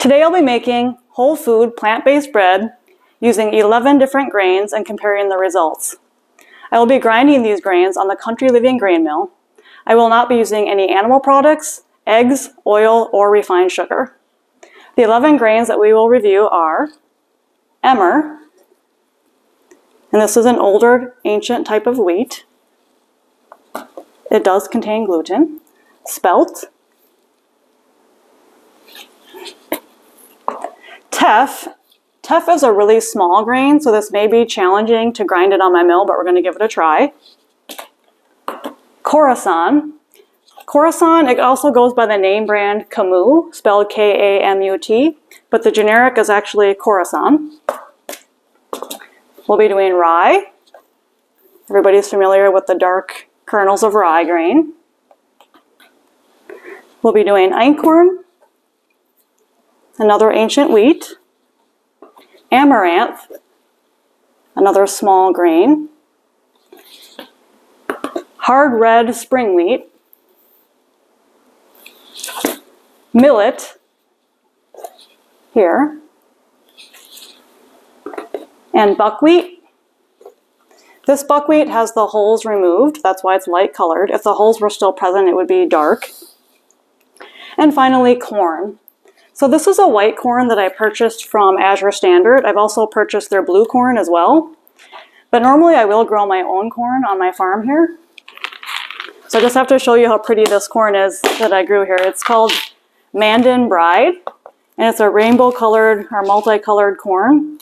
Today I'll be making whole food plant-based bread using 11 different grains and comparing the results. I will be grinding these grains on the Country Living Grain Mill. I will not be using any animal products, eggs, oil, or refined sugar. The 11 grains that we will review are Emmer, and this is an older, ancient type of wheat. It does contain gluten. Spelt. Teff. Teff is a really small grain, so this may be challenging to grind it on my mill, but we're going to give it a try. Khorasan. Khorasan, it also goes by the name brand Kamut, spelled K-A-M-U-T, but the generic is actually Khorasan. We'll be doing rye. Everybody's familiar with the dark kernels of rye grain. We'll be doing einkorn, another ancient wheat, amaranth, another small grain, hard red spring wheat, millet here, and buckwheat. This buckwheat has the hulls removed, that's why it's light colored. If the hulls were still present, it would be dark. And finally, corn. So this is a white corn that I purchased from Azure Standard. I've also purchased their blue corn as well. But normally I will grow my own corn on my farm here. So I just have to show you how pretty this corn is that I grew here. It's called Mandan Bride, and it's a rainbow colored or multicolored corn.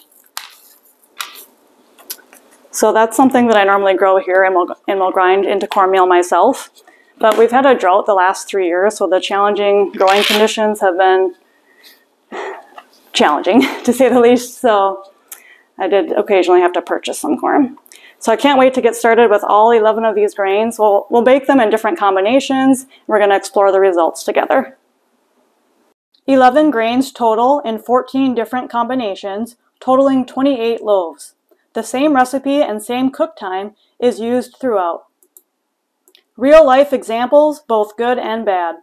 So that's something that I normally grow here and will grind into cornmeal myself. But we've had a drought the last 3 years, so the challenging growing conditions have been challenging, to say the least. So I did occasionally have to purchase some corn. So I can't wait to get started with all 11 of these grains. We'll bake them in different combinations. We're going to explore the results together. 11 grains total in 14 different combinations, totaling 28 loaves. The same recipe and same cook time is used throughout. Real life examples, both good and bad.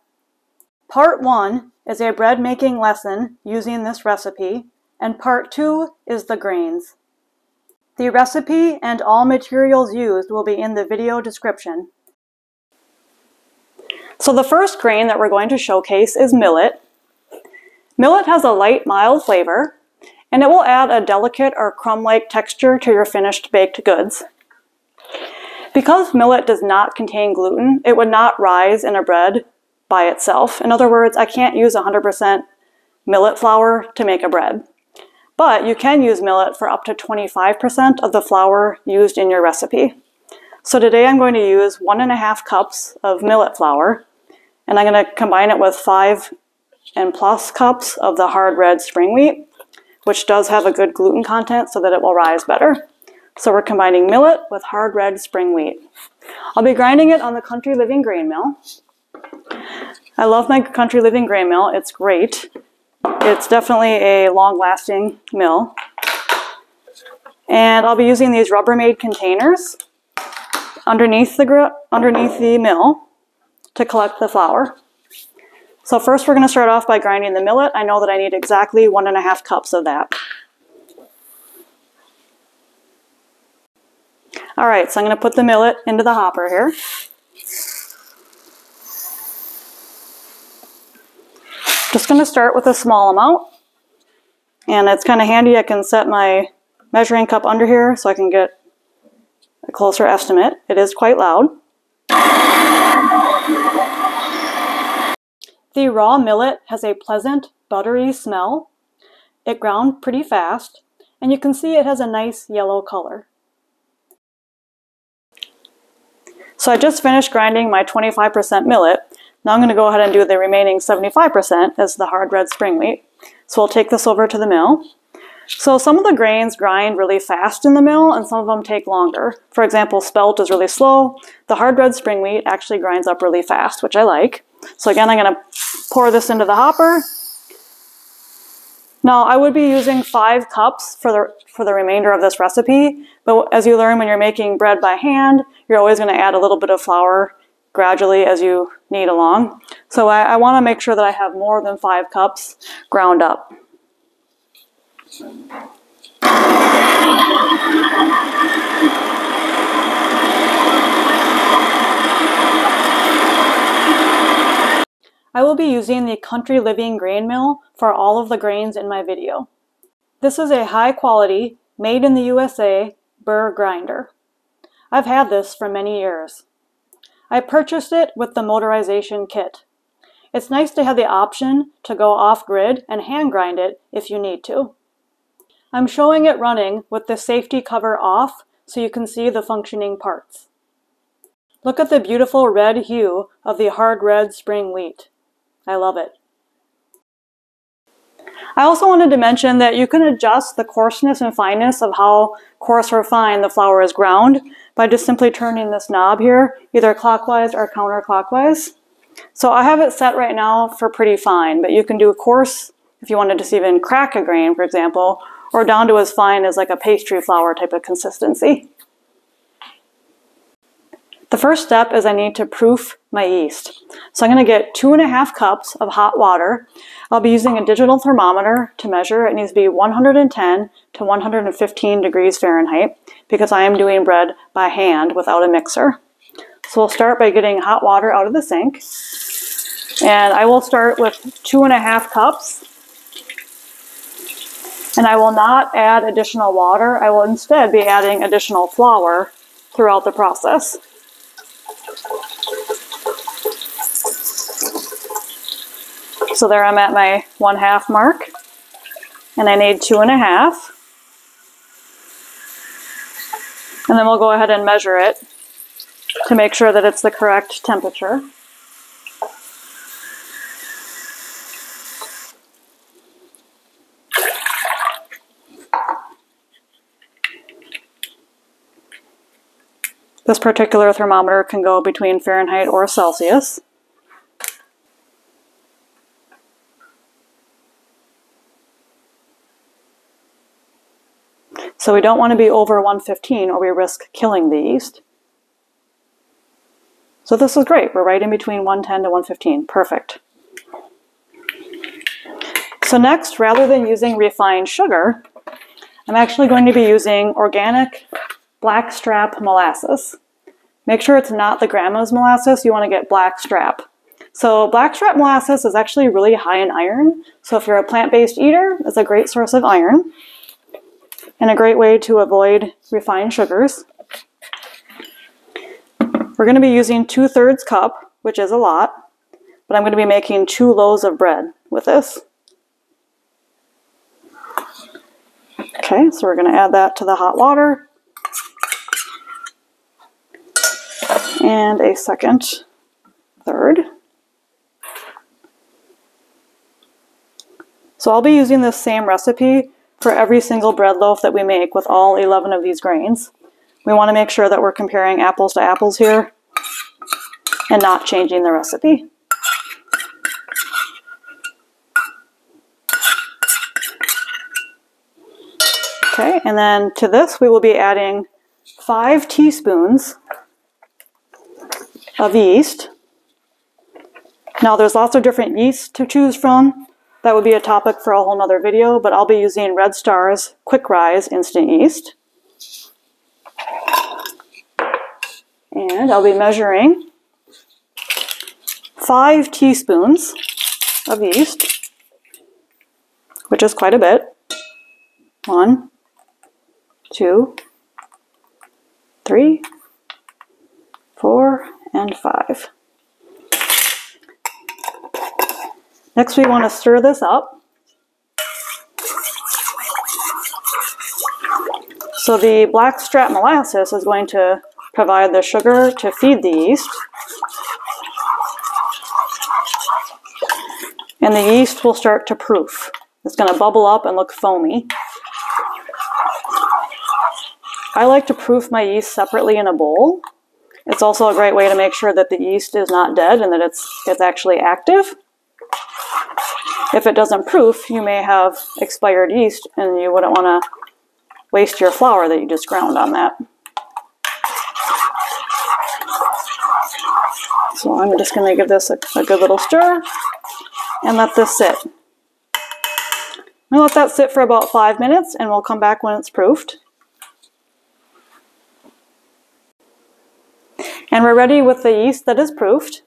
Part 1 is a bread making lesson using this recipe, and part 2 is the grains. The recipe and all materials used will be in the video description. So the first grain that we're going to showcase is millet. Millet has a light, mild flavor, and it will add a delicate or crumb-like texture to your finished baked goods. Because millet does not contain gluten, it would not rise in a bread by itself. In other words, I can't use 100% millet flour to make a bread. But you can use millet for up to 25% of the flour used in your recipe. So today I'm going to use 1.5 cups of millet flour, and I'm going to combine it with 5+ cups of the hard red spring wheat, which does have a good gluten content so that it will rise better. So we're combining millet with hard red spring wheat. I'll be grinding it on the Country Living Grain Mill. I love my Country Living Grain Mill. It's great. It's definitely a long-lasting mill. And I'll be using these Rubbermaid containers underneath the mill to collect the flour. So first we're going to start off by grinding the millet. I know that I need exactly 1.5 cups of that. All right, so I'm going to put the millet into the hopper here. Just going to start with a small amount. And it's kind of handy, I can set my measuring cup under here so I can get a closer estimate. It is quite loud. The raw millet has a pleasant, buttery smell. It ground pretty fast, and you can see it has a nice yellow color. So I just finished grinding my 25% millet. Now I'm going to go ahead and do the remaining 75% as the hard red spring wheat. So we'll take this over to the mill. So some of the grains grind really fast in the mill, and some of them take longer. For example, spelt is really slow. The hard red spring wheat actually grinds up really fast, which I like. So again, I'm going to pour this into the hopper. Now I would be using 5 cups for the remainder of this recipe, but as you learn when you're making bread by hand, you're always going to add a little bit of flour gradually as you knead along. So I want to make sure that I have more than 5 cups ground up. I will be using the Country Living Grain Mill for all of the grains in my video. This is a high quality, made in the USA, burr grinder. I've had this for many years. I purchased it with the motorization kit. It's nice to have the option to go off-grid and hand grind it if you need to. I'm showing it running with the safety cover off so you can see the functioning parts. Look at the beautiful red hue of the hard red spring wheat. I love it. I also wanted to mention that you can adjust the coarseness and fineness of how coarse or fine the flour is ground by just simply turning this knob here, either clockwise or counterclockwise. So I have it set right now for pretty fine, but you can do a coarse if you wanted to even crack a grain, for example, or down to as fine as like a pastry flour type of consistency. The first step is I need to proof my yeast. So I'm going to get 2.5 cups of hot water. I'll be using a digital thermometer to measure. It needs to be 110 to 115 degrees Fahrenheit because I am doing bread by hand without a mixer. So we'll start by getting hot water out of the sink. And I will start with 2.5 cups. And I will not add additional water. I will instead be adding additional flour throughout the process. So there I'm at my 1/2 mark, and I need 2.5. And then we'll go ahead and measure it to make sure that it's the correct temperature. This particular thermometer can go between Fahrenheit or Celsius. So we don't want to be over 115 or we risk killing the yeast. So this is great. We're right in between 110 to 115. Perfect. So next, rather than using refined sugar, I'm actually going to be using organic Blackstrap molasses. Make sure it's not the grandma's molasses. You want to get blackstrap. So blackstrap molasses is actually really high in iron. So if you're a plant-based eater, it's a great source of iron and a great way to avoid refined sugars. We're going to be using 2/3 cup, which is a lot, but I'm going to be making 2 loaves of bread with this. Okay, so we're going to add that to the hot water. And a second, third. So I'll be using this same recipe for every single bread loaf that we make with all 11 of these grains. We want to make sure that we're comparing apples to apples here and not changing the recipe. Okay, and then to this we will be adding 5 teaspoons of yeast. Now there's lots of different yeasts to choose from. That would be a topic for a whole nother video, but I'll be using Red Star's Quick Rise Instant Yeast. And I'll be measuring 5 teaspoons of yeast, which is quite a bit. 1, 2, 3, 4, and 5. Next, we want to stir this up. So the blackstrap molasses is going to provide the sugar to feed the yeast. And the yeast will start to proof. It's going to bubble up and look foamy. I like to proof my yeast separately in a bowl. It's also a great way to make sure that the yeast is not dead and that it's actually active. If it doesn't proof, you may have expired yeast and you wouldn't want to waste your flour that you just ground on that. So I'm just going to give this a good little stir and let this sit. I'm going to let that sit for about 5 minutes and we'll come back when it's proofed. And we're ready with the yeast that is proofed.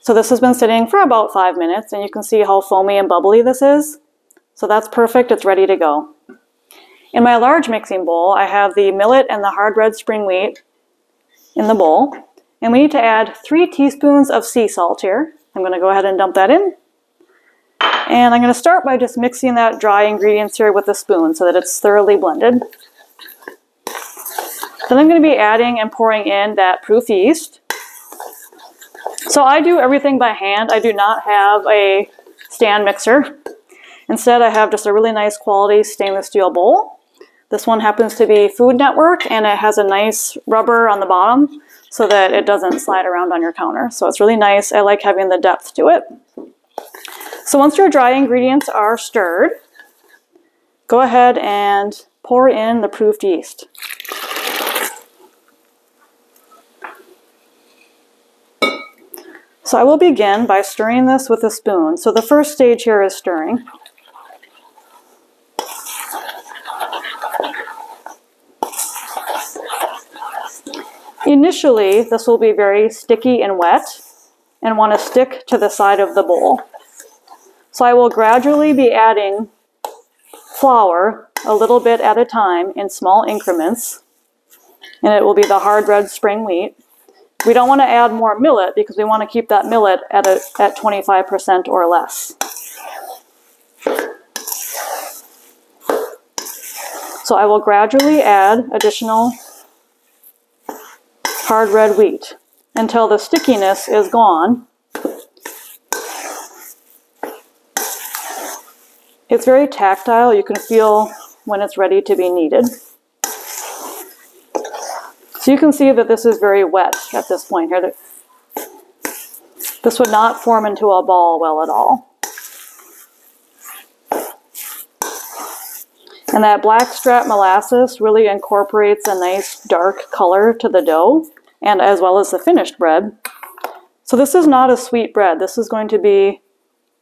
So this has been sitting for about 5 minutes and you can see how foamy and bubbly this is. So that's perfect, it's ready to go. In my large mixing bowl, I have the millet and the hard red spring wheat in the bowl. And we need to add 3 teaspoons of sea salt here. I'm going to go ahead and dump that in. And I'm going to start by just mixing that dry ingredients here with a spoon so that it's thoroughly blended. Then I'm going to be adding and pouring in that proof yeast. So I do everything by hand. I do not have a stand mixer. Instead, I have just a really nice quality stainless steel bowl. This one happens to be Food Network, and it has a nice rubber on the bottom so that it doesn't slide around on your counter. So it's really nice. I like having the depth to it. So once your dry ingredients are stirred, go ahead and pour in the proofed yeast. So I will begin by stirring this with a spoon. So the first stage here is stirring. Initially, this will be very sticky and wet and want to stick to the side of the bowl. So I will gradually be adding flour a little bit at a time in small increments, and it will be the hard red spring wheat. We don't want to add more millet because we want to keep that millet at 25% or less. So I will gradually add additional hard red wheat until the stickiness is gone. It's very tactile. You can feel when it's ready to be kneaded. So you can see that this is very wet at this point here. This would not form into a ball well at all. And that blackstrap molasses really incorporates a nice dark color to the dough and as well as the finished bread. So this is not a sweet bread. This is going to be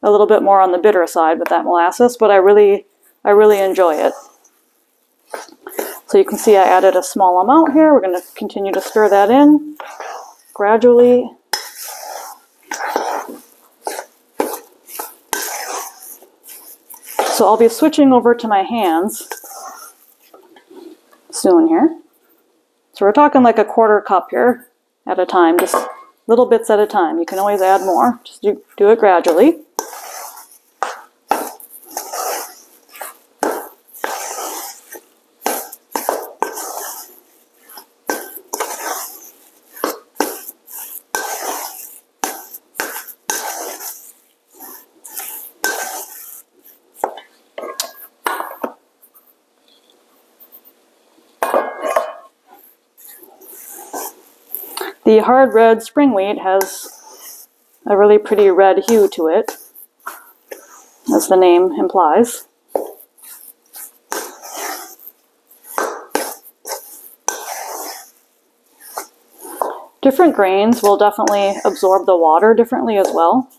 a little bit more on the bitter side with that molasses, but I really enjoy it. So you can see I added a small amount here. We're going to continue to stir that in gradually. So I'll be switching over to my hands soon here. So we're talking like a quarter cup here at a time, just little bits at a time. You can always add more, just do it gradually. The hard red spring wheat has a really pretty red hue to it, as the name implies. Different grains will definitely absorb the water differently as well.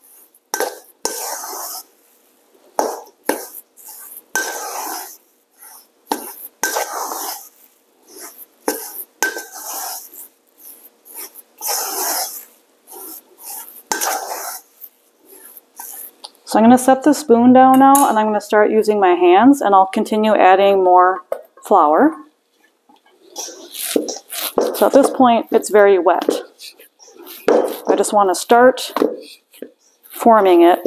So I'm going to set the spoon down now and I'm going to start using my hands, and I'll continue adding more flour. So at this point it's very wet. I just want to start forming it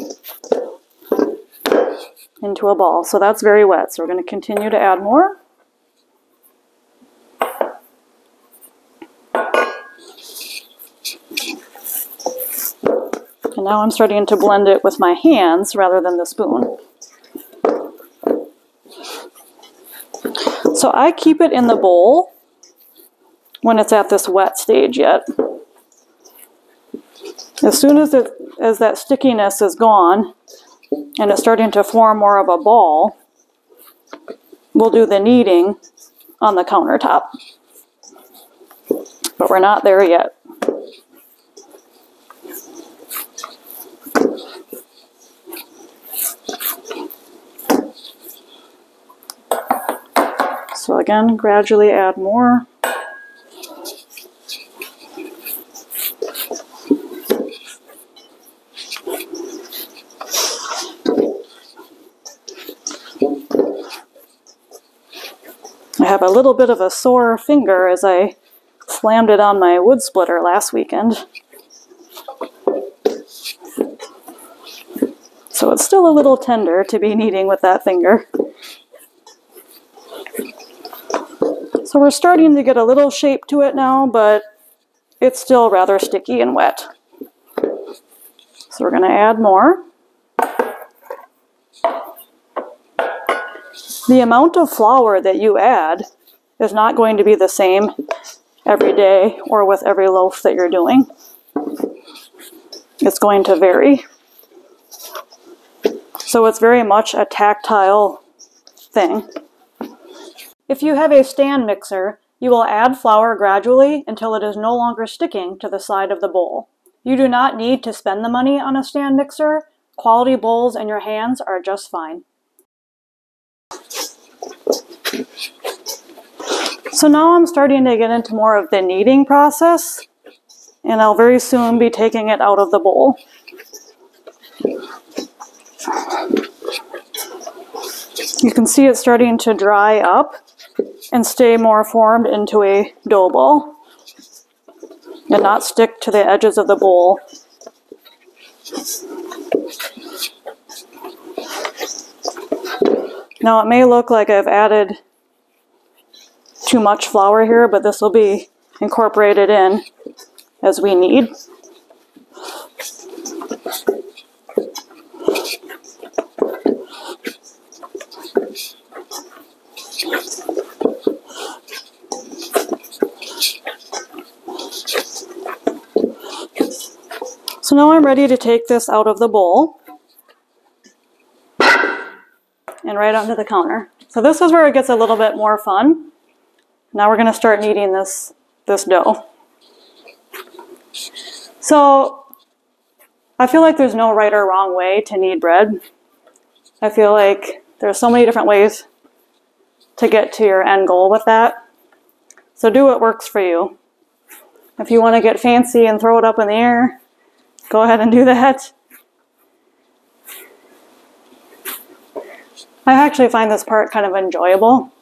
into a ball. So that's very wet. So we're going to continue to add more. And now I'm starting to blend it with my hands rather than the spoon. So I keep it in the bowl when it's at this wet stage yet. As soon as that stickiness is gone and it's starting to form more of a ball, we'll do the kneading on the countertop. But we're not there yet. again, gradually add more. I have a little bit of a sore finger as I slammed it on my wood splitter last weekend. So it's still a little tender to be kneading with that finger. So we're starting to get a little shape to it now, but it's still rather sticky and wet. So we're going to add more. The amount of flour that you add is not going to be the same every day or with every loaf that you're doing. It's going to vary. So it's very much a tactile thing. If you have a stand mixer, you will add flour gradually until it is no longer sticking to the side of the bowl. You do not need to spend the money on a stand mixer. Quality bowls and your hands are just fine. So now I'm starting to get into more of the kneading process, and I'll very soon be taking it out of the bowl. You can see it starting to dry up and stay more formed into a dough ball and not stick to the edges of the bowl. Now it may look like I've added too much flour here, but this will be incorporated in as we need. So now I'm ready to take this out of the bowl and right onto the counter. So this is where it gets a little bit more fun. Now we're going to start kneading this dough. So I feel like there's no right or wrong way to knead bread. I feel like there's so many different ways to get to your end goal with that. So do what works for you. If you want to get fancy and throw it up in the air, go ahead and do that. I actually find this part kind of enjoyable.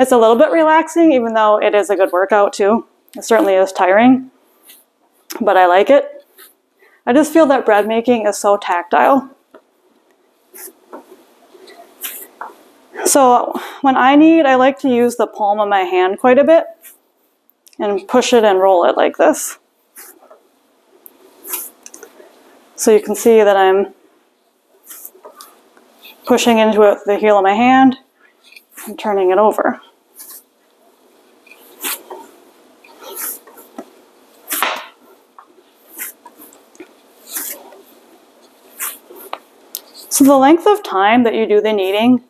It's a little bit relaxing, even though it is a good workout too. It certainly is tiring, but I like it. I just feel that bread making is so tactile. So when I knead, I like to use the palm of my hand quite a bit and push it and roll it like this. So you can see that I'm pushing into it with the heel of my hand and turning it over. So the length of time that you do the kneading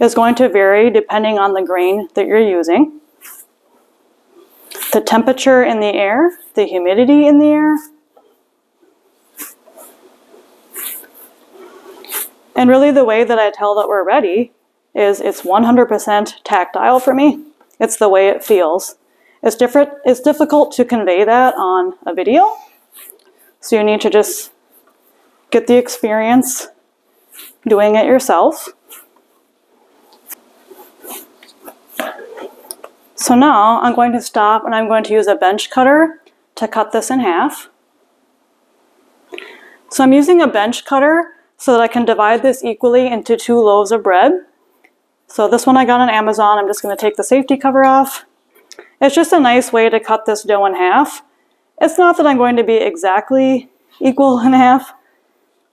is going to vary depending on the grain that you're using, the temperature in the air, the humidity in the air, and really the way that I tell that we're ready is it's 100% tactile for me. It's the way it feels. It's different. It's difficult to convey that on a video, so you need to just get the experience doing it yourself. So now I'm going to stop and I'm going to use a bench cutter to cut this in half. So I'm using a bench cutter so that I can divide this equally into 2 loaves of bread. So this one I got on Amazon. I'm just going to take the safety cover off. It's just a nice way to cut this dough in half. It's not that I'm going to be exactly equal in half,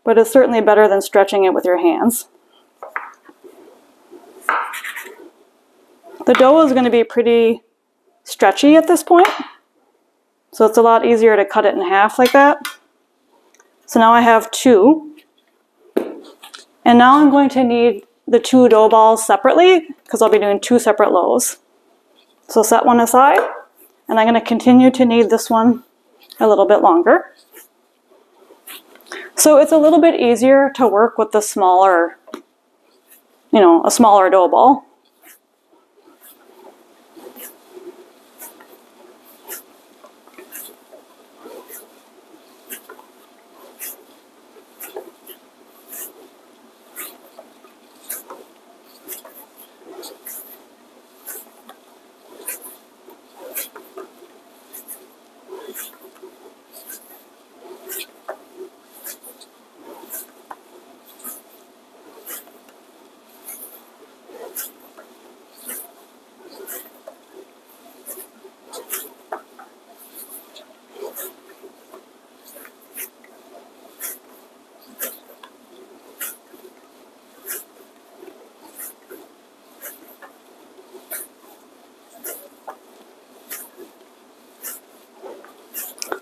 but it's certainly better than stretching it with your hands. The dough is going to be pretty stretchy at this point, so it's a lot easier to cut it in half like that. So now I have 2, and now I'm going to knead the 2 dough balls separately because I'll be doing 2 separate loaves. So set one aside, and I'm going to continue to knead this one a little bit longer. So it's a little bit easier to work with the smaller, a smaller dough ball.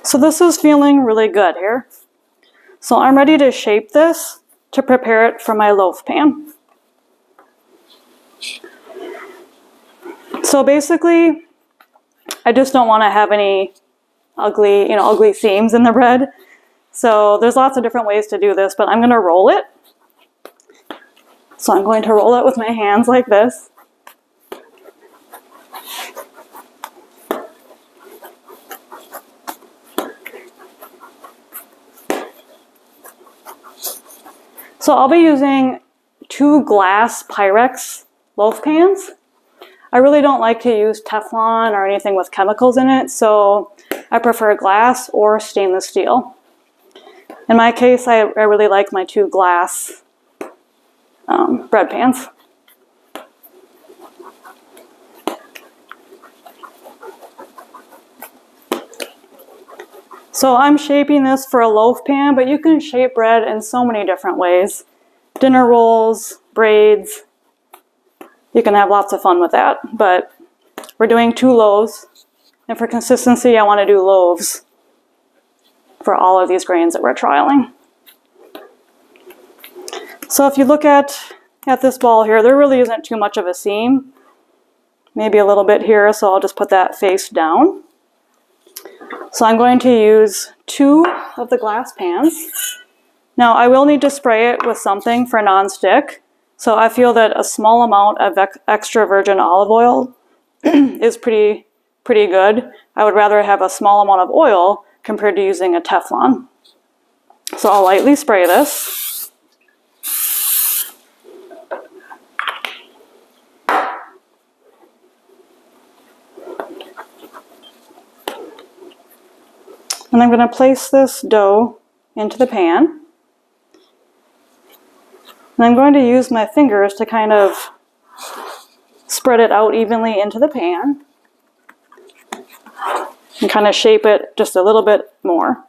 So this is feeling really good here. So I'm ready to shape this to prepare it for my loaf pan. So basically, I just don't want to have any ugly seams in the bread. So there's lots of different ways to do this, but I'm going to roll it. So I'm going to roll it with my hands like this. So I'll be using 2 glass Pyrex loaf pans. I really don't like to use Teflon or anything with chemicals in it, so I prefer glass or stainless steel. In my case, I really like my 2 glass bread pans. So I'm shaping this for a loaf pan, but you can shape bread in so many different ways. Dinner rolls, braids, you can have lots of fun with that, but we're doing 2 loaves. And for consistency, I want to do loaves for all of these grains that we're trialing. So if you look at this ball here, there really isn't too much of a seam. Maybe a little bit here, so I'll just put that face down. So I'm going to use 2 of the glass pans. Now I will need to spray it with something for nonstick. So I feel that a small amount of extra virgin olive oil is pretty good. I would rather have a small amount of oil compared to using a Teflon. So I'll lightly spray this. And I'm going to place this dough into the pan. And I'm going to use my fingers to kind of spread it out evenly into the pan and kind of shape it just a little bit more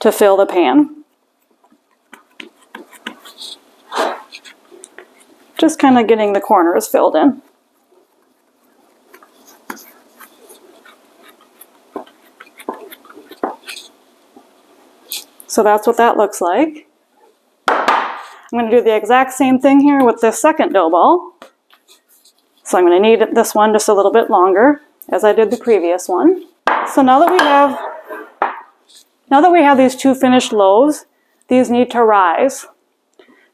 to fill the pan. Just kind of getting the corners filled in. So that's what that looks like. I'm going to do the exact same thing here with this second dough ball. So I'm going to knead this one just a little bit longer as I did the previous one. So now that we have these 2 finished loaves, these need to rise.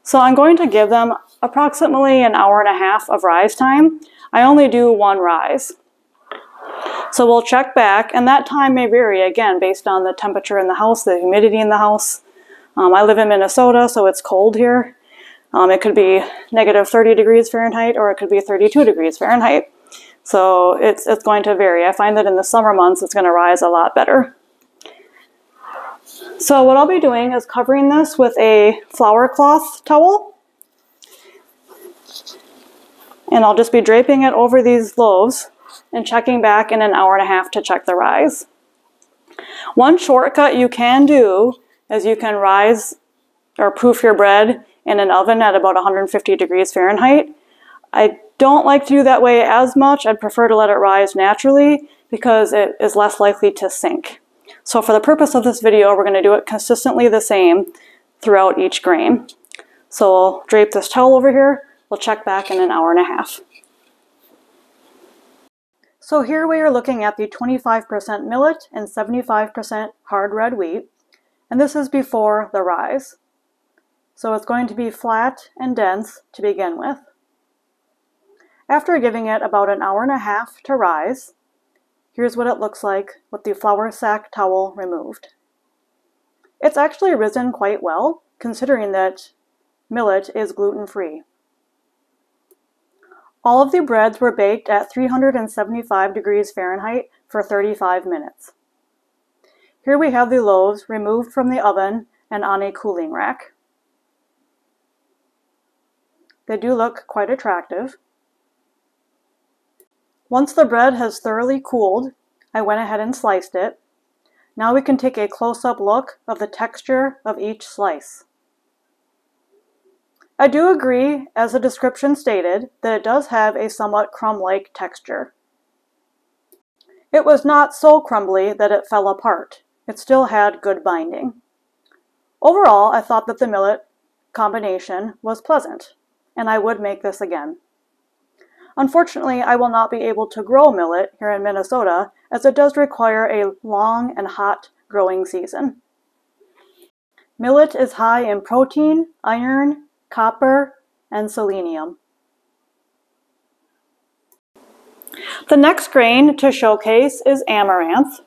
So I'm going to give them approximately an hour and a half of rise time. I only do 1 rise. So we'll check back, and that time may vary again based on the temperature in the house, the humidity in the house. I live in Minnesota, so it's cold here. It could be -30°F or it could be 32°F. So it's going to vary. I find that in the summer months it's going to rise a lot better. So what I'll be doing is covering this with a flour cloth towel. And I'll just be draping it over these loaves and checking back in an hour and a half to check the rise. One shortcut you can do is you can rise or proof your bread in an oven at about 150°F. I don't like to do that way as much. I'd prefer to let it rise naturally because it is less likely to sink. So for the purpose of this video, we're going to do it consistently the same throughout each grain. So we'll drape this towel over here. We'll check back in an hour and a half. So here we are looking at the 25% millet and 75% hard red wheat, and this is before the rise. So it's going to be flat and dense to begin with. After giving it about an hour and a half to rise, here's what it looks like with the flour sack towel removed. It's actually risen quite well, considering that millet is gluten-free. All of the breads were baked at 375°F for 35 minutes. Here we have the loaves removed from the oven and on a cooling rack. They do look quite attractive. Once the bread has thoroughly cooled, I went ahead and sliced it. Now we can take a close-up look of the texture of each slice. I do agree, as the description stated, that it does have a somewhat crumb-like texture. It was not so crumbly that it fell apart, It still had good binding. Overall, I thought that the millet combination was pleasant, and I would make this again. Unfortunately, I will not be able to grow millet here in Minnesota, as it does require a long and hot growing season. Millet is high in protein, iron, copper, and selenium. The next grain to showcase is amaranth.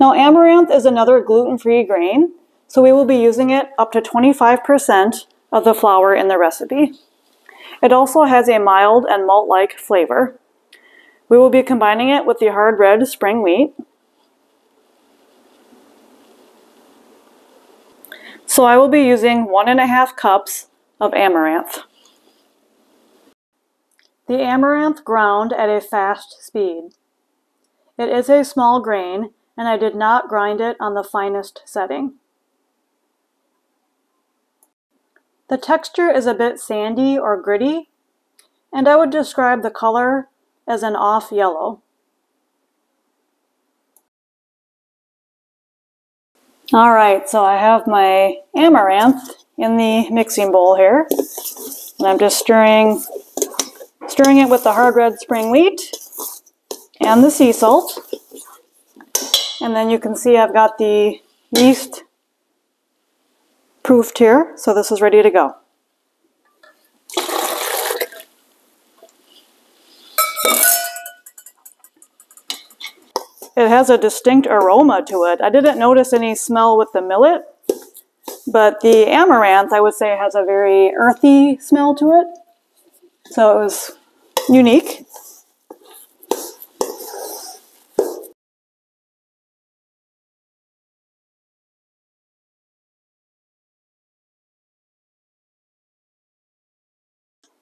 Now, amaranth is another gluten-free grain, so we will be using it up to 25% of the flour in the recipe. It also has a mild and malt-like flavor. We will be combining it with the hard red spring wheat. So I will be using 1.5 cups of amaranth. The amaranth ground at a fast speed. It is a small grain, and I did not grind it on the finest setting. The texture is a bit sandy or gritty, and I would describe the color as an off yellow. All right, so I have my amaranth in the mixing bowl here, and I'm just stirring it with the hard red spring wheat and the sea salt. And then you can see I've got the yeast proofed here, so this is ready to go. It has a distinct aroma to it. I didn't notice any smell with the millet, but the amaranth, I would say, has a very earthy smell to it, so it was unique.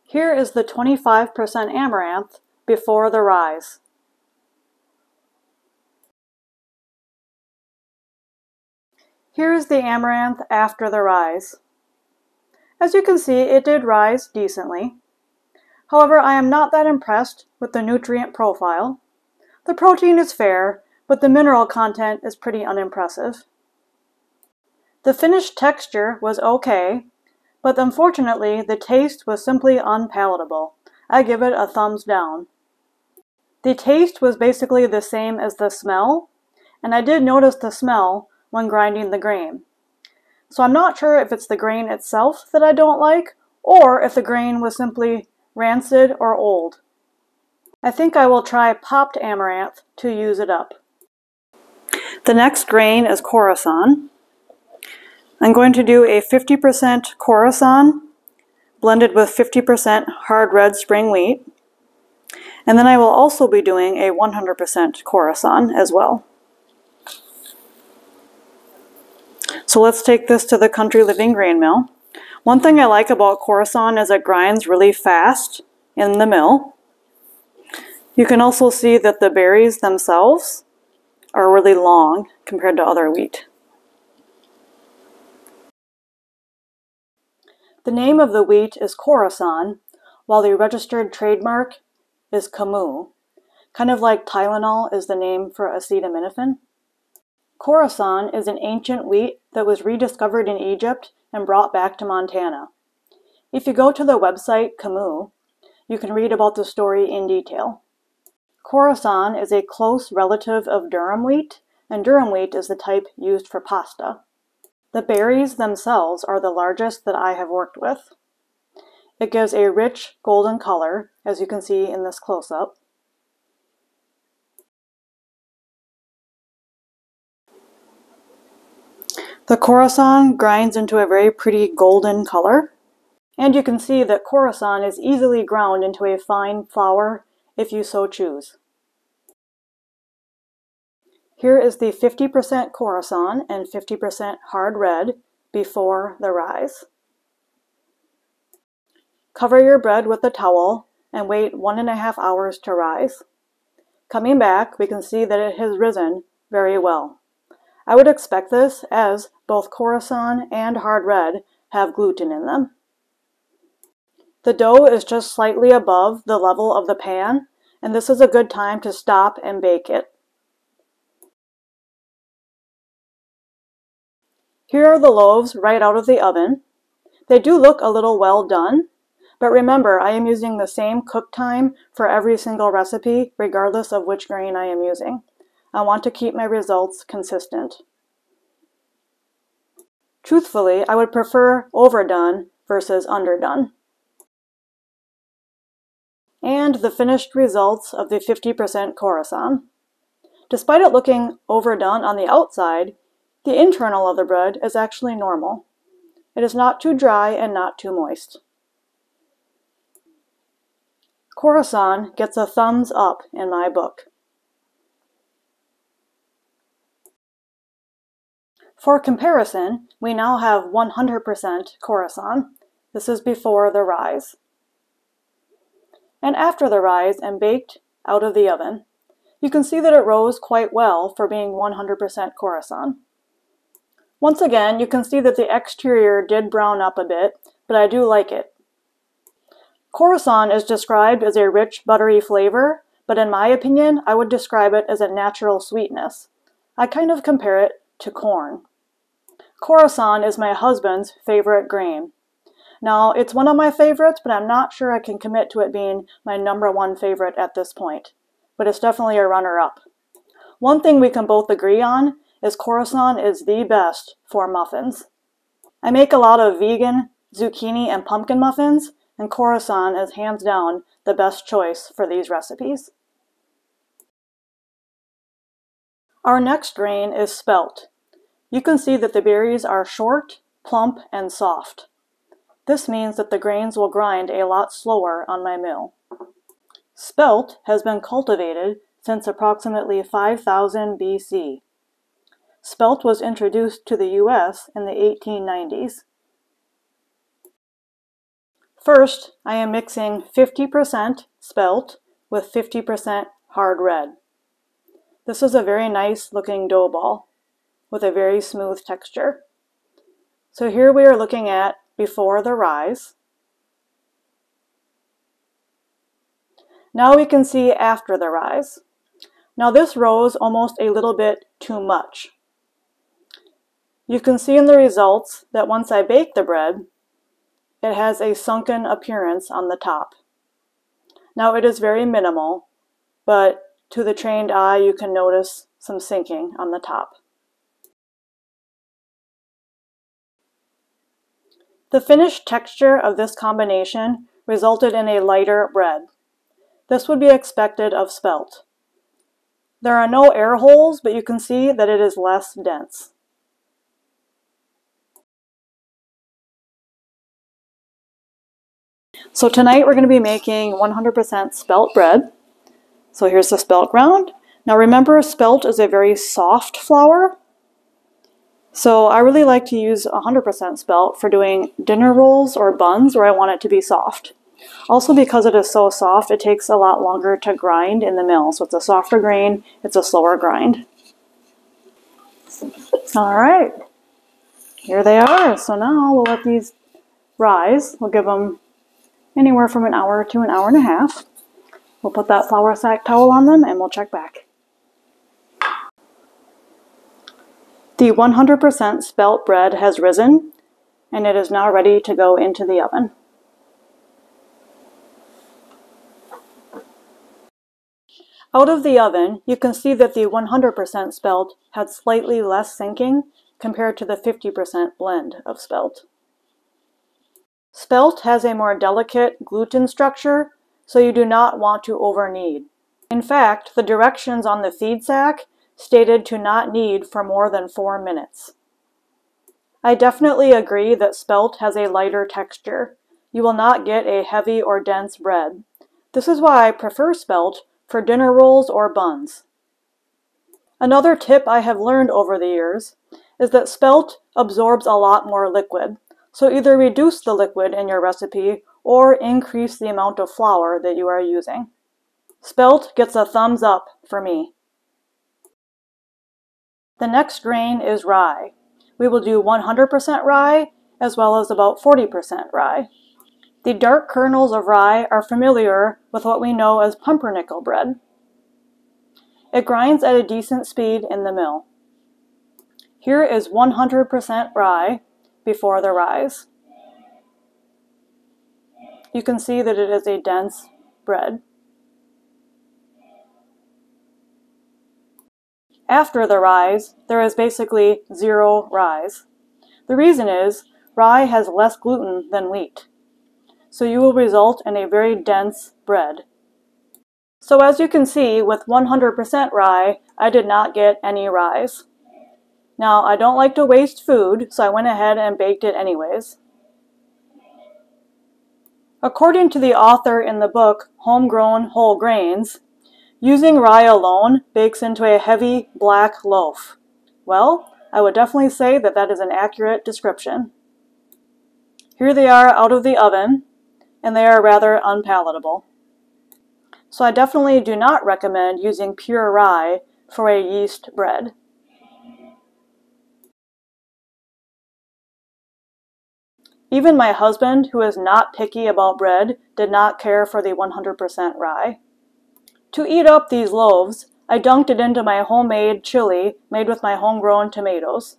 Here is the 25% amaranth before the rise. Here is the amaranth after the rise. As you can see, it did rise decently. However, I am not that impressed with the nutrient profile. The protein is fair, but the mineral content is pretty unimpressive. The finished texture was okay, but unfortunately, the taste was simply unpalatable. I give it a thumbs down. The taste was basically the same as the smell, and I did notice the smell when grinding the grain. So I'm not sure if it's the grain itself that I don't like, or if the grain was simply rancid or old. I think I will try popped amaranth to use it up. The next grain is Khorasan. I'm going to do a 50% Khorasan blended with 50% hard red spring wheat, and then I will also be doing a 100% Khorasan as well. So let's take this to the Country Living Grain Mill. One thing I like about Khorasan is it grinds really fast in the mill. You can also see that the berries themselves are really long compared to other wheat. The name of the wheat is Khorasan, while the registered trademark is Kamut, kind of like Tylenol is the name for acetaminophen. Khorasan is an ancient wheat that was rediscovered in Egypt and brought back to Montana. If you go to the website Kamut, you can read about the story in detail. Khorasan is a close relative of durum wheat, and durum wheat is the type used for pasta. The berries themselves are the largest that I have worked with. It gives a rich golden color, as you can see in this close-up. The Khorasan grinds into a very pretty golden color, and you can see that Khorasan is easily ground into a fine flour if you so choose. Here is the 50% Khorasan and 50% hard red before the rise. Cover your bread with a towel and wait 1.5 hours to rise. Coming back, we can see that it has risen very well. I would expect this, as both Khorasan and hard red have gluten in them. The dough is just slightly above the level of the pan, and this is a good time to stop and bake it. Here are the loaves right out of the oven. They do look a little well done, but remember, I am using the same cook time for every single recipe, regardless of which grain I am using. I want to keep my results consistent. Truthfully, I would prefer overdone versus underdone. And the finished results of the 50% Khorasan. Despite it looking overdone on the outside, the internal of the bread is actually normal. It is not too dry and not too moist. Khorasan gets a thumbs up in my book. For comparison, we now have 100% Khorasan. This is before the rise. And after the rise and baked out of the oven, you can see that it rose quite well for being 100% Khorasan. Once again, you can see that the exterior did brown up a bit, but I do like it. Khorasan is described as a rich, buttery flavor, but in my opinion, I would describe it as a natural sweetness. I kind of compare it to corn. Khorasan is my husband's favorite grain. Now, it's one of my favorites, but I'm not sure I can commit to it being my #1 favorite at this point, but it's definitely a runner-up. One thing we can both agree on is Khorasan is the best for muffins. I make a lot of vegan, zucchini, and pumpkin muffins, and Khorasan is hands down the best choice for these recipes. Our next grain is spelt. You can see that the berries are short, plump, and soft. This means that the grains will grind a lot slower on my mill. Spelt has been cultivated since approximately 5000 BC. Spelt was introduced to the US in the 1890s. First, I am mixing 50% spelt with 50% hard red. This is a very nice looking dough ball with a very smooth texture. So here we are looking at before the rise. Now we can see after the rise. Now this rose almost a little bit too much. You can see in the results that once I bake the bread, it has a sunken appearance on the top. Now it is very minimal, but to the trained eye you can notice some sinking on the top. The finished texture of this combination resulted in a lighter bread. This would be expected of spelt. There are no air holes, but you can see that it is less dense. So tonight we're going to be making 100% spelt bread. So here's the spelt ground. Now remember, spelt is a very soft flour. So I really like to use 100% spelt for doing dinner rolls or buns where I want it to be soft. Also because it is so soft, it takes a lot longer to grind in the mill. So it's a softer grain, it's a slower grind. All right, here they are. So now we'll let these rise. We'll give them anywhere from an hour to an hour and a half. We'll put that flour sack towel on them and we'll check back. The 100% spelt bread has risen and it is now ready to go into the oven. Out of the oven, you can see that the 100% spelt had slightly less sinking compared to the 50% blend of spelt. Spelt has a more delicate gluten structure, so you do not want to overknead. In fact, the directions on the feed sack stated to not knead for more than 4 minutes. I definitely agree that spelt has a lighter texture. You will not get a heavy or dense bread. This is why I prefer spelt for dinner rolls or buns. Another tip I have learned over the years is that spelt absorbs a lot more liquid. So either reduce the liquid in your recipe or increase the amount of flour that you are using. Spelt gets a thumbs up for me. The next grain is rye. We will do 100% rye as well as about 40% rye. The dark kernels of rye are familiar with what we know as pumpernickel bread. It grinds at a decent speed in the mill. Here is 100% rye before the rise. You can see that it is a dense bread. After the rise, there is basically zero rise. The reason is rye has less gluten than wheat, so you will result in a very dense bread. So as you can see, with 100% rye, I did not get any rise. Now, I don't like to waste food, so I went ahead and baked it anyways. According to the author in the book Homegrown Whole Grains, using rye alone bakes into a heavy black loaf. Well, I would definitely say that that is an accurate description. Here they are out of the oven, and they are rather unpalatable. So I definitely do not recommend using pure rye for a yeast bread. Even my husband, who is not picky about bread, did not care for the 100% rye. To eat up these loaves, I dunked it into my homemade chili made with my homegrown tomatoes.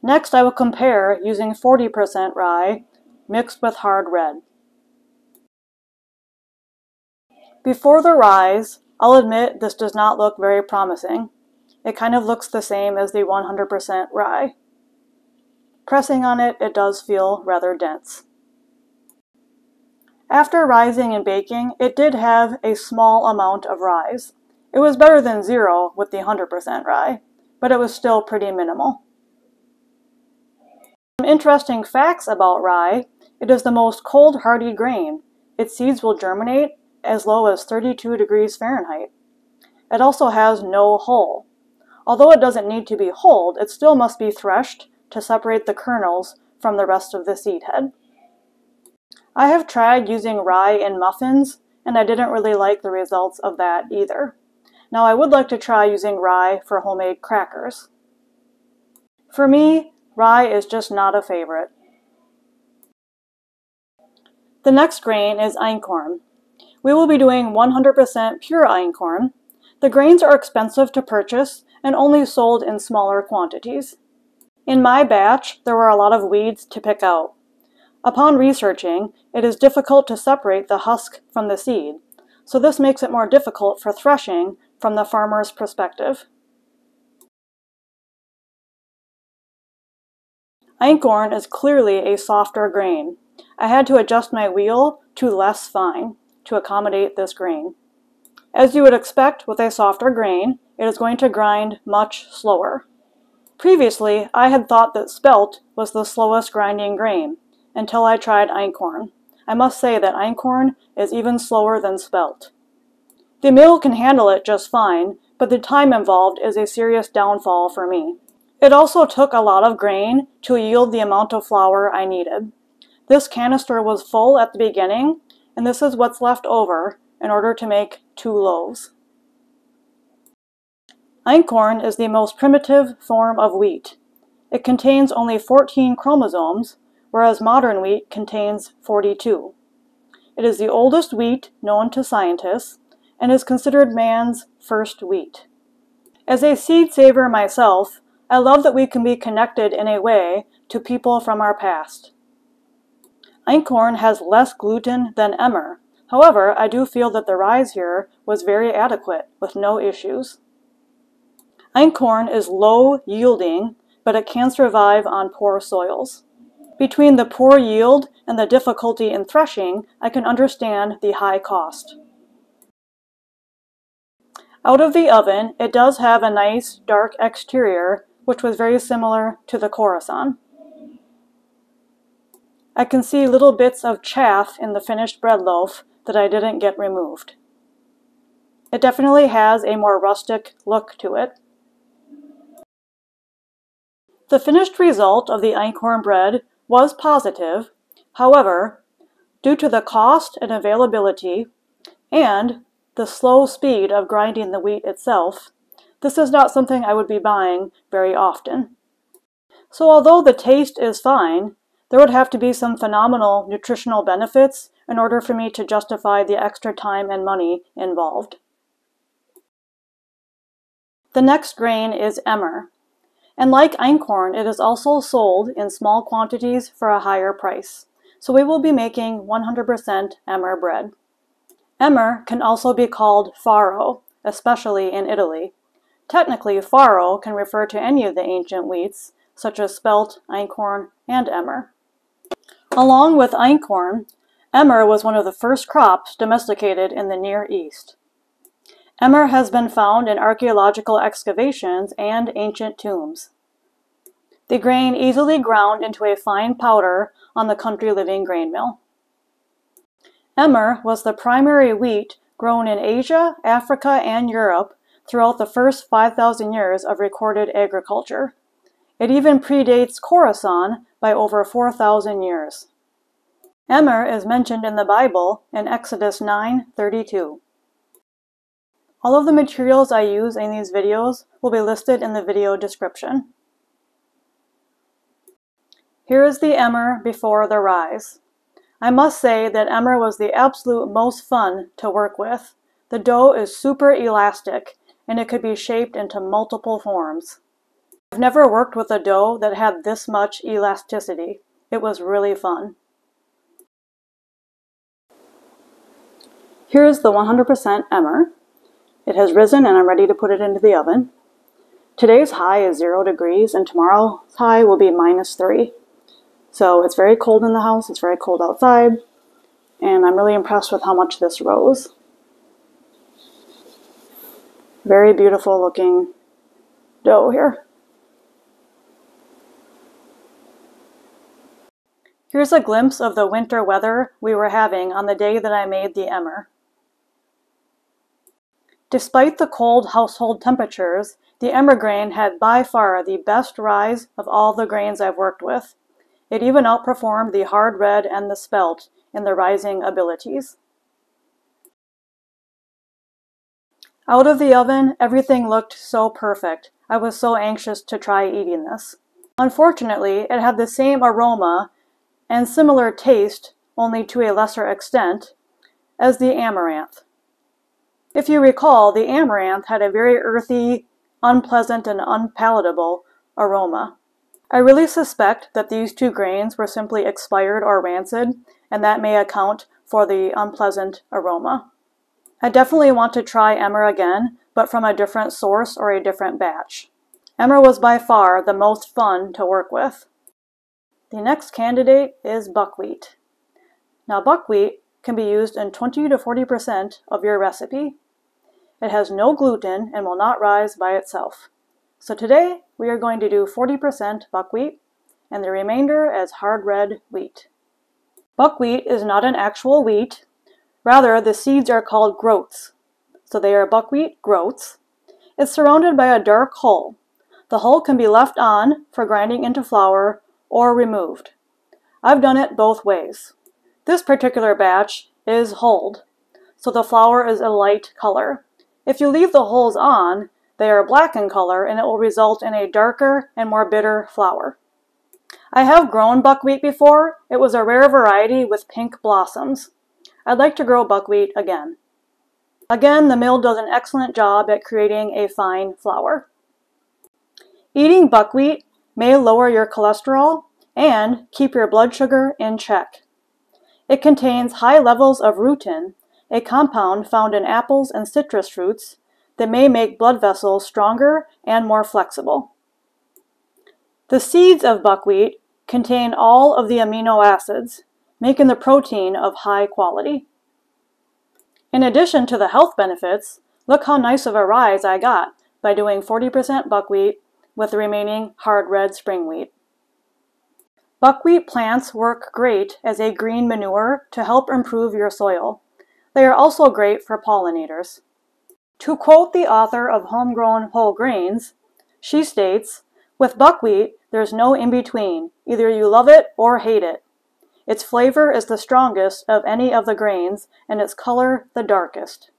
Next, I will compare using 40% rye mixed with hard red. Before the rise, I'll admit this does not look very promising. It kind of looks the same as the 100% rye. Pressing on it, it does feel rather dense. After rising and baking, it did have a small amount of rise. It was better than zero with the 100% rye, but it was still pretty minimal. Some interesting facts about rye: it is the most cold-hardy grain. Its seeds will germinate as low as 32 degrees Fahrenheit. It also has no hull. Although it doesn't need to be hulled, it still must be threshed to separate the kernels from the rest of the seed head. I have tried using rye in muffins, and I didn't really like the results of that either. Now, I would like to try using rye for homemade crackers. For me, rye is just not a favorite. The next grain is einkorn. We will be doing 100% pure einkorn. The grains are expensive to purchase and only sold in smaller quantities. In my batch, there were a lot of weeds to pick out. Upon researching, it is difficult to separate the husk from the seed, so this makes it more difficult for threshing from the farmer's perspective. Einkorn is clearly a softer grain. I had to adjust my wheel to less fine to accommodate this grain. As you would expect with a softer grain, it is going to grind much slower. Previously, I had thought that spelt was the slowest grinding grain, until I tried einkorn. I must say that einkorn is even slower than spelt. The mill can handle it just fine, but the time involved is a serious downfall for me. It also took a lot of grain to yield the amount of flour I needed. This canister was full at the beginning, and this is what's left over in order to make two loaves. Einkorn is the most primitive form of wheat. It contains only 14 chromosomes, whereas modern wheat contains 42. It is the oldest wheat known to scientists and is considered man's first wheat. As a seed saver myself, I love that we can be connected in a way to people from our past. Einkorn has less gluten than Emmer. However, I do feel that the rise here was very adequate with no issues. Einkorn is low yielding, but it can survive on poor soils. Between the poor yield and the difficulty in threshing, I can understand the high cost. Out of the oven, it does have a nice dark exterior, which was very similar to the Khorasan. I can see little bits of chaff in the finished bread loaf that I didn't get removed. It definitely has a more rustic look to it. The finished result of the einkorn bread was positive. However, due to the cost and availability and the slow speed of grinding the wheat itself, this is not something I would be buying very often. So although the taste is fine, there would have to be some phenomenal nutritional benefits in order for me to justify the extra time and money involved. The next grain is emmer, and like einkorn, it is also sold in small quantities for a higher price. So we will be making 100% emmer bread. Emmer can also be called farro, especially in Italy. Technically, farro can refer to any of the ancient wheats, such as spelt, einkorn, and emmer. Along with einkorn, emmer was one of the first crops domesticated in the Near East. Emmer has been found in archaeological excavations and ancient tombs. The grain easily ground into a fine powder on the Country Living Grain Mill. Emmer was the primary wheat grown in Asia, Africa, and Europe throughout the first 5,000 years of recorded agriculture. It even predates Khorasan by over 4,000 years. Emmer is mentioned in the Bible in Exodus 9:32. All of the materials I use in these videos will be listed in the video description. Here is the emmer before the rise. I must say that emmer was the absolute most fun to work with. The dough is super elastic, and it could be shaped into multiple forms. I've never worked with a dough that had this much elasticity. It was really fun. Here's the 100% emmer. It has risen and I'm ready to put it into the oven. Today's high is 0 degrees and tomorrow's high will be -3. So it's very cold in the house, it's very cold outside, and I'm really impressed with how much this rose. Very beautiful looking dough here. Here's a glimpse of the winter weather we were having on the day that I made the emmer. Despite the cold household temperatures, the emmer grain had by far the best rise of all the grains I've worked with. It even outperformed the hard red and the spelt in the rising abilities. Out of the oven, everything looked so perfect. I was so anxious to try eating this. Unfortunately, it had the same aroma and similar taste, only to a lesser extent, as the amaranth. If you recall, the amaranth had a very earthy, unpleasant, and unpalatable aroma. I really suspect that these two grains were simply expired or rancid, and that may account for the unpleasant aroma. I definitely want to try emmer again, but from a different source or a different batch. Emmer was by far the most fun to work with. The next candidate is buckwheat. Now, buckwheat can be used in 20 to 40% of your recipe. It has no gluten and will not rise by itself. So today we are going to do 40% buckwheat and the remainder as hard red wheat. Buckwheat is not an actual wheat. Rather, the seeds are called groats. So they are buckwheat groats. It's surrounded by a dark hull. The hull can be left on for grinding into flour or removed. I've done it both ways. This particular batch is hulled, so the flour is a light color. If you leave the hulls on, they are black in color and it will result in a darker and more bitter flour. I have grown buckwheat before. It was a rare variety with pink blossoms. I'd like to grow buckwheat again. Again, the mill does an excellent job at creating a fine flour. Eating buckwheat may lower your cholesterol and keep your blood sugar in check. It contains high levels of rutin, a compound found in apples and citrus fruits that may make blood vessels stronger and more flexible. The seeds of buckwheat contain all of the amino acids, making the protein of high quality. In addition to the health benefits, look how nice of a rise I got by doing 40% buckwheat with the remaining hard red spring wheat. Buckwheat plants work great as a green manure to help improve your soil. They are also great for pollinators. To quote the author of Homegrown Whole Grains, she states, "With buckwheat, there's no in-between. Either you love it or hate it. Its flavor is the strongest of any of the grains, and its color the darkest."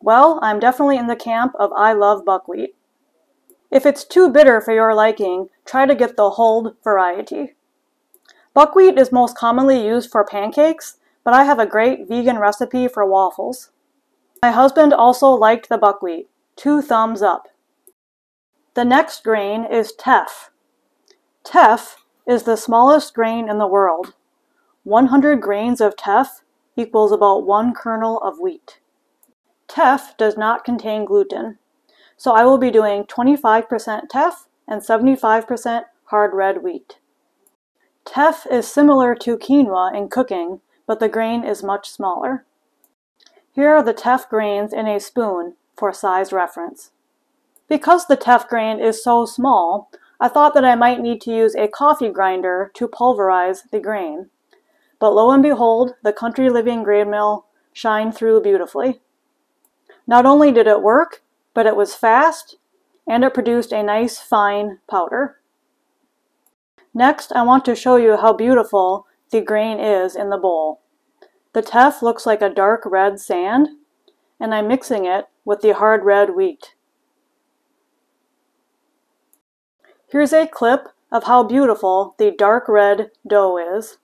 Well, I'm definitely in the camp of I love buckwheat. If it's too bitter for your liking, try to get the hulled variety. Buckwheat is most commonly used for pancakes, but I have a great vegan recipe for waffles. My husband also liked the buckwheat. 2 thumbs up. The next grain is teff. Teff is the smallest grain in the world. 100 grains of teff equals about 1 kernel of wheat. Teff does not contain gluten, so I will be doing 25% teff and 75% hard red wheat. Teff is similar to quinoa in cooking, but the grain is much smaller. Here are the teff grains in a spoon for size reference. Because the teff grain is so small, I thought that I might need to use a coffee grinder to pulverize the grain. But lo and behold, the Country Living Grain Mill shined through beautifully. Not only did it work, but it was fast, and it produced a nice fine powder. Next, I want to show you how beautiful the grain is in the bowl. The teff looks like a dark red sand, and I'm mixing it with the hard red wheat. Here's a clip of how beautiful the dark red dough is.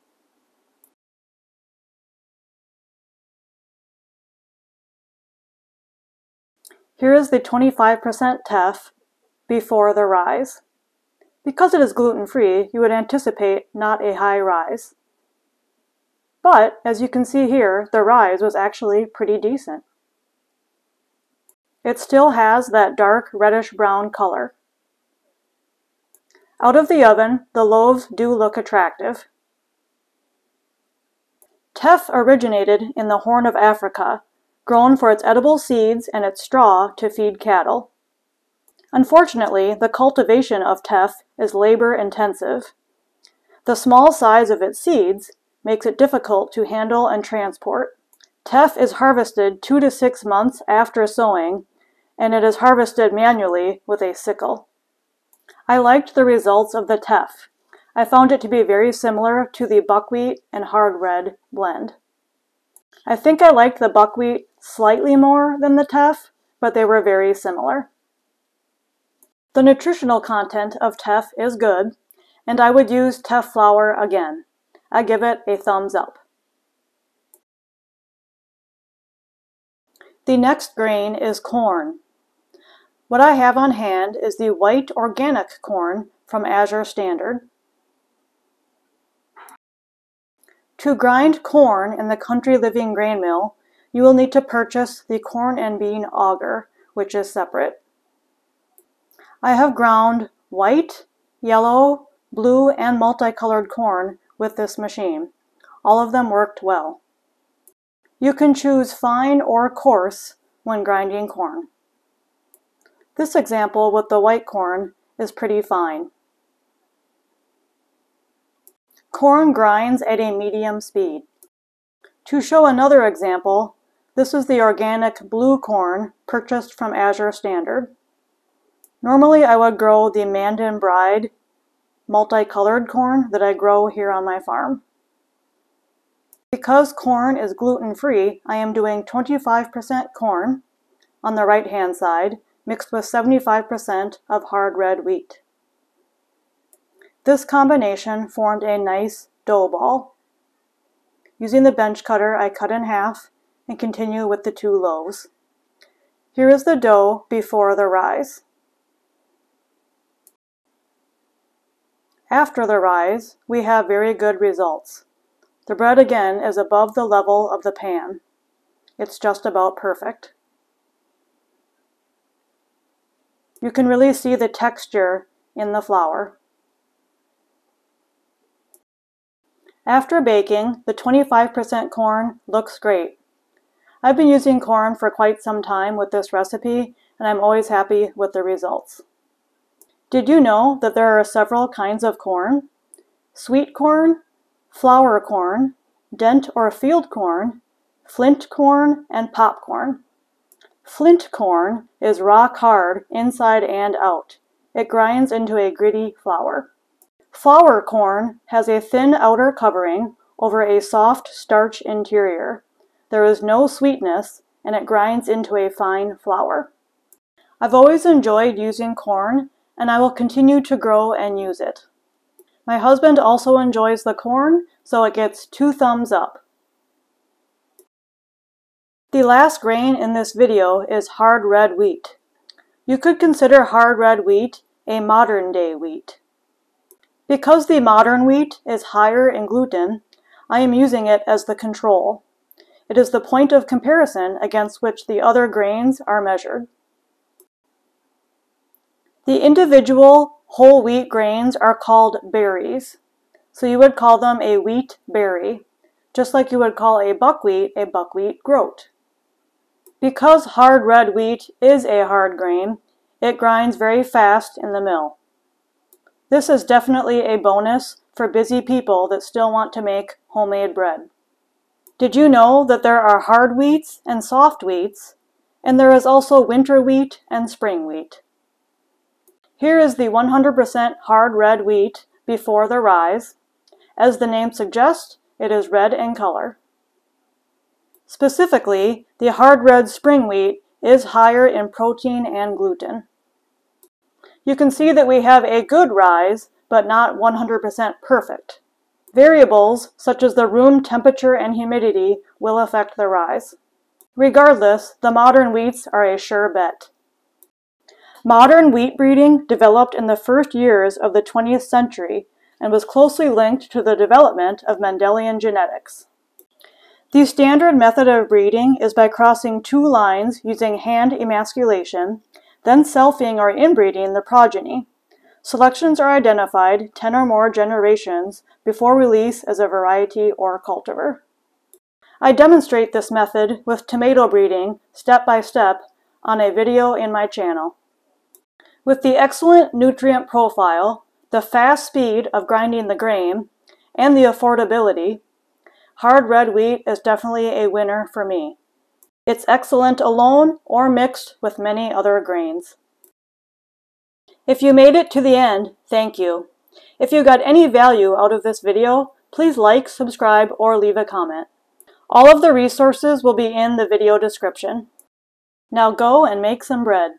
Here is the 25% teff before the rise. Because it is gluten-free, you would anticipate not a high rise. But, as you can see here, the rise was actually pretty decent. It still has that dark reddish-brown color. Out of the oven, the loaves do look attractive. Teff originated in the Horn of Africa, grown for its edible seeds and its straw to feed cattle. Unfortunately, the cultivation of teff is labor-intensive. The small size of its seeds makes it difficult to handle and transport. Teff is harvested 2 to 6 months after sowing, and it is harvested manually with a sickle. I liked the results of the teff. I found it to be very similar to the buckwheat and hard red blend. I think I liked the buckwheat slightly more than the teff, but they were very similar. The nutritional content of teff is good, and I would use teff flour again. I give it a thumbs up. The next grain is corn. What I have on hand is the white organic corn from Azure Standard. To grind corn in the Country Living Grain Mill, you will need to purchase the corn and bean auger, which is separate. I have ground white, yellow, blue, and multicolored corn with this machine. All of them worked well. You can choose fine or coarse when grinding corn. This example with the white corn is pretty fine. Corn grinds at a medium speed. To show another example, this is the organic blue corn purchased from Azure Standard. Normally I would grow the Mandan Bride multicolored corn that I grow here on my farm. Because corn is gluten-free, I am doing 25% corn on the right-hand side mixed with 75% of hard red wheat. This combination formed a nice dough ball. Using the bench cutter, I cut in half and continue with the 2 loaves. Here is the dough before the rise. After the rise, we have very good results. The bread again is above the level of the pan. It's just about perfect. You can really see the texture in the flour. After baking, the 25% corn looks great. I've been using corn for quite some time with this recipe, and I'm always happy with the results. Did you know that there are several kinds of corn? Sweet corn, flour corn, dent or field corn, flint corn, and popcorn. Flint corn is rock hard inside and out. It grinds into a gritty flour. Flour corn has a thin outer covering over a soft starch interior. There is no sweetness, and it grinds into a fine flour. I've always enjoyed using corn, and I will continue to grow and use it. My husband also enjoys the corn, so it gets 2 thumbs up. The last grain in this video is hard red wheat. You could consider hard red wheat a modern-day wheat. Because the modern wheat is higher in gluten, I am using it as the control. It is the point of comparison against which the other grains are measured. The individual whole wheat grains are called berries, so you would call them a wheat berry, just like you would call a buckwheat groat. Because hard red wheat is a hard grain, it grinds very fast in the mill. This is definitely a bonus for busy people that still want to make homemade bread. Did you know that there are hard wheats and soft wheats, and there is also winter wheat and spring wheat? Here is the 100% hard red wheat before the rise. As the name suggests, it is red in color. Specifically, the hard red spring wheat is higher in protein and gluten. You can see that we have a good rise, but not 100% perfect. Variables such as the room temperature and humidity will affect the rise. Regardless, the modern wheats are a sure bet. Modern wheat breeding developed in the first years of the 20th century and was closely linked to the development of Mendelian genetics. The standard method of breeding is by crossing two lines using hand emasculation, then selfing or inbreeding the progeny. Selections are identified 10 or more generations before release as a variety or cultivar. I demonstrate this method with tomato breeding step by step on a video in my channel. With the excellent nutrient profile, the fast speed of grinding the grain, and the affordability, hard red wheat is definitely a winner for me. It's excellent alone or mixed with many other grains. If you made it to the end, thank you. If you got any value out of this video, please like, subscribe, or leave a comment. All of the resources will be in the video description. Now go and make some bread.